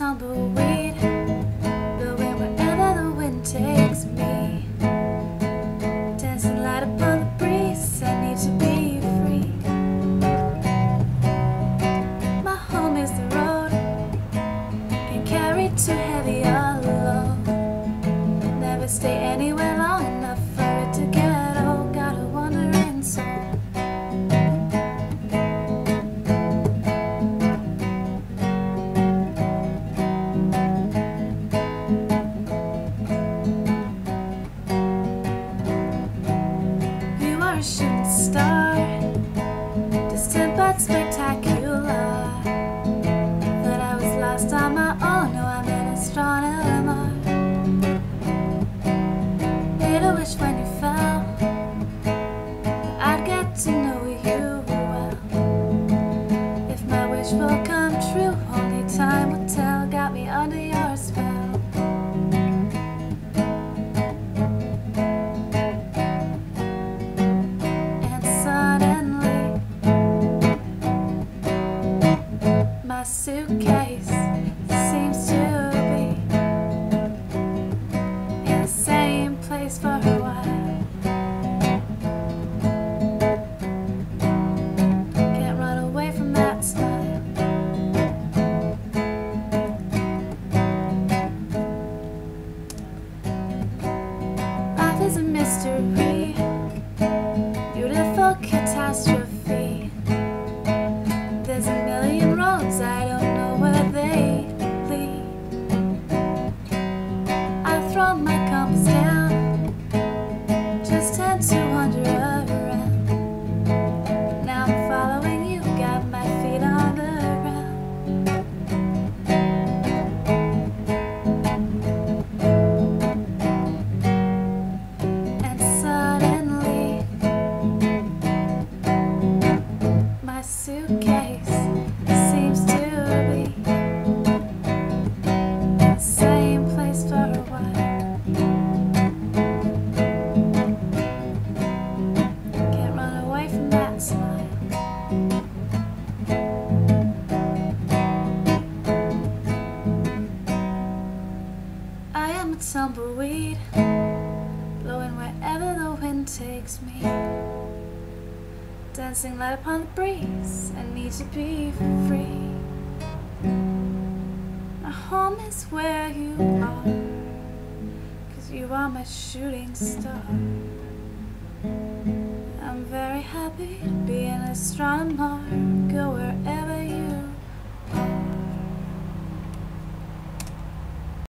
tumbleweed, blowing wherever the wind takes me. Dancing light upon the breeze, I need to be free. My home is the road, can't carry too heavy all alone. Never stay anywhere long enough for it to get old. Got a wandering soul. Shooting star, distant but spectacular. Thought I was lost on my own, no, I'm an astronomer. Made a wish when you fell, I'd get to know you well. If my wish will come true, only time will tell. Got me under your spell. My suitcase seems to be in the same place for a while. Can't run away from that smile. Life is a mystery, beautiful catastrophe. I don't know where they lead. I throw my compass down, just tend to wander around. Now I'm following you, got my feet on the ground. And suddenly, my suitcase tumbleweed, blowing wherever the wind takes me. Dancing light upon the breeze, I need to be free. My home is where you are, 'cause you are my shooting star. I'm very happy to be an astronomer. Go